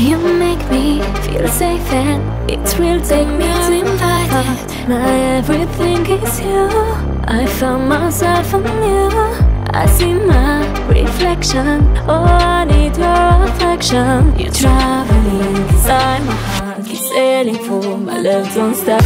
You make me feel safe and it's real. Take me uninvited. My everything is you. I found myself in you. I see my reflection. Oh, I need your affection. You're traveling inside my heart. Keep sailing for my love, don't stop.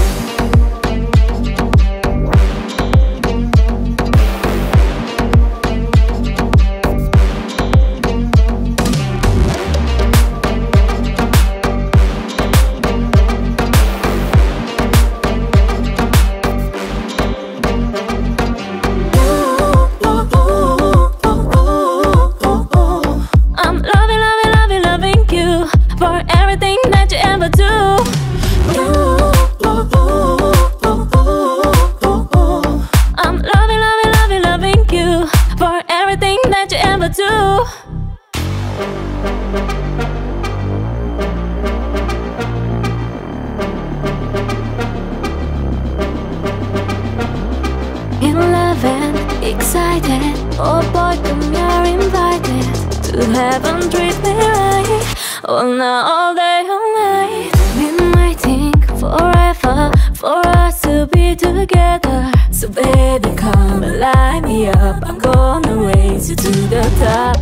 Excited, oh boy, come you're invited to heaven, treat me right. Oh, now all day, all night. Been waiting forever for us to be together. So baby, come and light me up. I'm gonna raise you to the top.